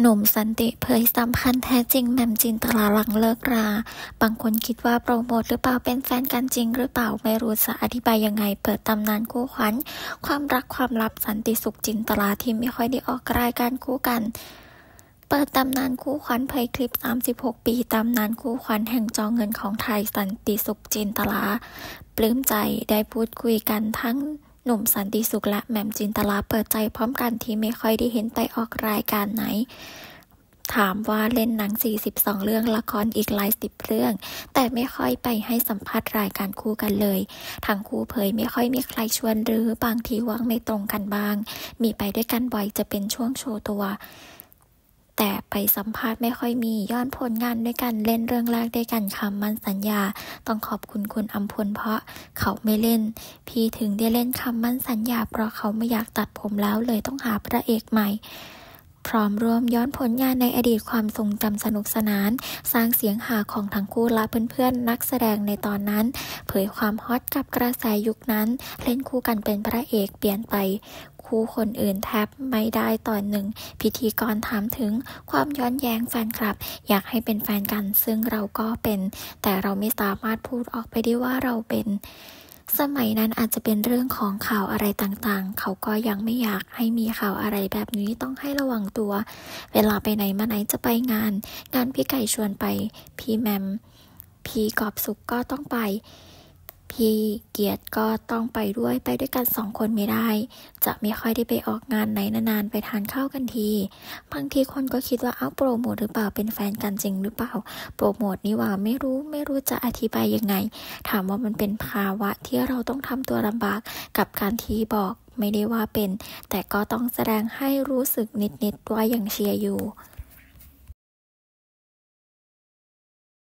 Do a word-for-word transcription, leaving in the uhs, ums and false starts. หนุ่มสันติเผยสัมพันธ์แท้จริงแหม่มจินตลาหลังเลิกราบางคนคิดว่าโปรโมทหรือเปล่าเป็นแฟนกันจริงหรือเปล่าไม่รู้จะอธิบายยังไงเปิดตำนานคู่ขวัญความรักความลับสันติสุขจินตลาที่ไม่ค่อยได้ออกรายการคู่กันเปิดตำนานคู่ขวัญเผยคลิปสามสิบหกปีตำนานคู่ขวัญแห่งจอเงินของไทยสันติสุขจินตลาปลื้มใจได้พูดคุยกันทั้งหนุ่มสันติสุขและแหม่มจินตลาเปิดใจพร้อมกันที่ไม่ค่อยได้เห็นไปออกรายการไหนถามว่าเล่นหนังสี่สิบสองเรื่องละครอีกหลายสิบเรื่องแต่ไม่ค่อยไปให้สัมภาษณ์รายการคู่กันเลยทั้งคู่เผยไม่ค่อยมีใครชวนหรือบางทีว่างไม่ตรงกันบ้างมีไปด้วยกันบ่อยจะเป็นช่วงโชว์ตัวแต่ไปสัมภาษณ์ไม่ค่อยมีย้อนผลงานด้วยกันเล่นเรื่องแรกด้วยกันคำมั่นสัญญาต้องขอบคุณคุณอำพลเพราะเขาไม่เล่นพี่ถึงได้เล่นคำมั่นสัญญาเพราะเขาไม่อยากตัดผมแล้วเลยต้องหาพระเอกใหม่พร้อมรวมย้อนผลงานในอดีตความทรงจำสนุกสนานสร้างเสียงหาของทั้งคู่และเพื่อนๆนักแสดงในตอนนั้นเผยความฮอตกับกระแสยุคนั้นเล่นคู่กันเป็นพระเอกเปลี่ยนไปคู่คนอื่นแทบไม่ได้ตอนหนึ่งพิธีกรถามถึงความย้อนแย้งแฟนคลับอยากให้เป็นแฟนกันซึ่งเราก็เป็นแต่เราไม่สามารถพูดออกไปได้ว่าเราเป็นสมัยนั้นอาจจะเป็นเรื่องของข่าวอะไรต่างๆเขาก็ยังไม่อยากให้มีข่าวอะไรแบบนี้ต้องให้ระวังตัวเวลาไปไหนมาไหนจะไปงานงานพี่ไก่ชวนไปพี่แมมพี่กอบสุขก็ต้องไปพี่เกียรติก็ต้องไปด้วยไปด้วยกันสองคนไม่ได้จะไม่ค่อยได้ไปออกงานไหนนานๆไปทานข้าวกันทีบางทีคนก็คิดว่าเอ้าโปรโมทหรือเปล่าเป็นแฟนกันจริงหรือเปล่าโปรโมทนี่ว่าไม่รู้ไม่รู้จะอธิบายยังไงถามว่ามันเป็นภาวะที่เราต้องทำตัวลำบากกับการที่บอกไม่ได้ว่าเป็นแต่ก็ต้องแสดงให้รู้สึกนิดๆว่ายังเชียร์อยู่